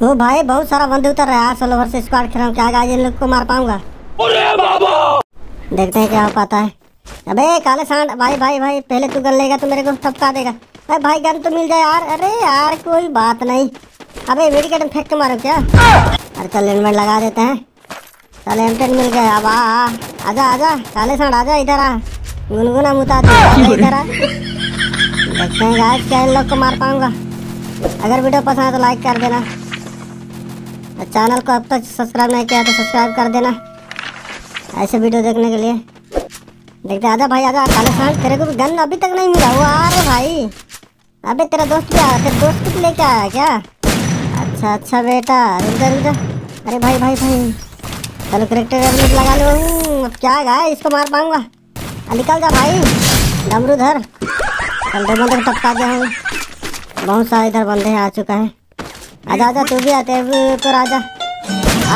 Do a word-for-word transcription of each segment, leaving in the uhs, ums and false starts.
वो भाई बहुत सारा बंदे उतर रहा है, सोलो वर्सेस स्क्वाड खेल रहा हूँ, क्या आज इन लोग को मार पाऊंगा? अरे बाबा देखते हैं क्या हो पाता है। अबे काले सांड भाई भाई भाई पहले तू गन लेगा तो मेरे को थपका देगा। अरे भाई गन तो मिल जाए यार। अरे यार कोई बात नहीं। अबे वेडी कटन फेंक के मारो क्या? अरे चल हेलमेट लगा देते हैं। चल हेलमेट मिल गया। अब आ आजा आजा काले सांड आजा इधर आ, गुनगुना मुता इधर आ। देखते हैं गाइस क्या इन लोग को मार पाऊंगा। अगर वीडियो पसंद आए तो लाइक कर देना, और चैनल को अब तक सब्सक्राइब नहीं किया तो सब्सक्राइब कर देना ऐसे वीडियो देखने के लिए। देखते आजा भाई आजा। काले सांड तेरे को गन अभी तक नहीं मिला हुआ। अरे भाई अबे तेरा दोस्त क्या है? तेरे दोस्त कुछ लेके आया क्या? अच्छा अच्छा बेटा रुक रुक। अरे भाई भाई भाई चलो करेक्टर एडमिट लगा लो। अब क्या गाय इसको मार पाऊंगा? निकल जा भाई डमरू धर। चल दो बंदे टपका दे। बहुत सारे इधर बंदे आ चुका है। आजा आजा तू भी आते तो आजा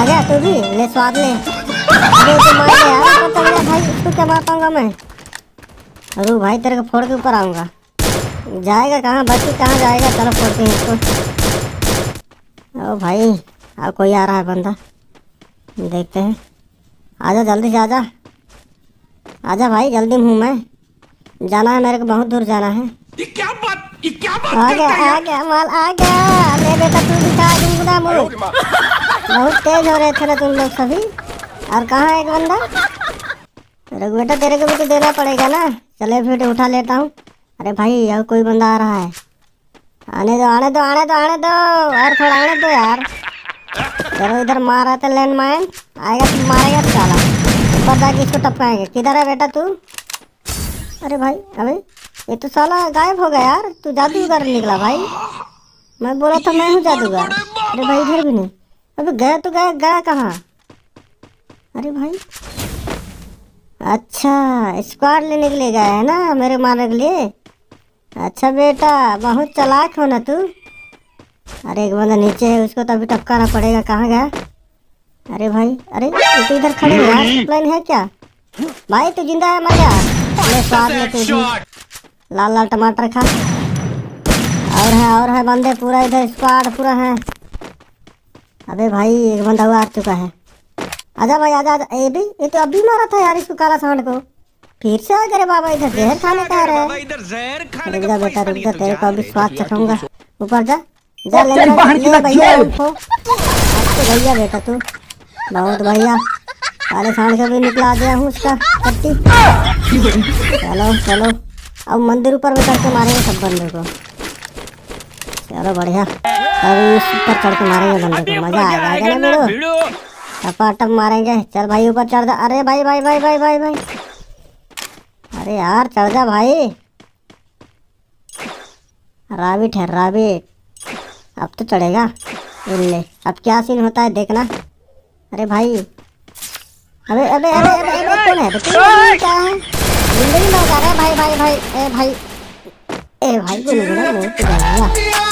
आ गया तू भी ले स्वाद ले। यार तो भाई इसको क्या मार पाऊंगा मैं? अरे भाई तेरे को फोड़ के ऊपर आऊंगा। जाएगा कहाँ बच्ची कहाँ जाएगा? चलो फोड़ते हैं इसको। ओ भाई अब कोई आ रहा है बंदा, देखते हैं। आजा जल्दी से आजा आजा भाई जल्दी हूँ मैं, जाना है मेरे को, बहुत दूर जाना है। ये क्या बात ये क्या बात आ गया आ गया माल आ गया। अरे बेटा तू दिखा गुनगुना मुंह, बहुत तेज हो रहे थे ना तुम लोग सभी। और कहाँ है एक बंदा? रुक बेटा तेरे को भी तो देना पड़ेगा ना। चले फिर उठा लेता हूँ। अरे भाई और कोई बंदा आ रहा है। आने दो आने दो आने दो आने दो और थोड़ा आने दो यार। चलो इधर मार रहा था लैंड माइन, आएगा तो मारेगा तो डाला ऊपर जाके इसको टपकाएंगे। किधर है बेटा तू? अरे भाई अरे ये तो साला गायब हो गया यार। तू जादूगर निकला भाई, मैं बोला था मैं हूँ जादूगर। अरे भाई इधर भी नहीं। अभी गया तो गया गया कहाँ? अरे भाई अच्छा स्क्वाड लेने के लिए गया है ना मेरे मारने के लिए। अच्छा बेटा बहुत चालाक हो ना तू। अरे एक बंदा नीचे है उसको तो अभी टपकाना पड़ेगा। कहाँ गया? अरे भाई अरे तू इधर खड़े हो यार। प्लान है क्या भाई? तू जिंदा है मजा ले स्वाद ले तू भी। लाल लाल टमाटर खा। और है और है बंदे पूरा इधर स्क्वाड पूरा है। अबे भाई एक बंदा हुआ आ चुका है। आजा भाई आजा आजा। ये भी ये तो अभी मारा था यार इसको काला सांड को। फिर से आ गए बाबा इधर जहर खाने का रहा है। रुक जा बेटा रुक जा तेरे को अभी स्वाद चखाऊंगा। ऊपर जा जा ले ले भैया उठो। भैया बेटा तू बहुत भैया। काले सांड का भी निकला दिया हूँ उसका पट्टी। चलो चलो अब मंदिर ऊपर में चढ़ के मारेंगे सब बंदे को। चलो बढ़िया अभी ऊपर चढ़ के मारेंगे बंदे को, मजा आएगा ना मेरे टपाटप मारेंगे। चल भाई ऊपर चढ़ जा। अरे भाई भाई भाई भाई भाई भाई अरे यार चढ़ जा भाई। राबिट है राबिट, अब तो चढ़ेगा। ले अब क्या सीन होता है देखना। अरे भाई अबे अबे अबे अबे कौन है? क्या है जिंदगी लौटा रहा है भाई भाई भाई ए भाई ए भाई को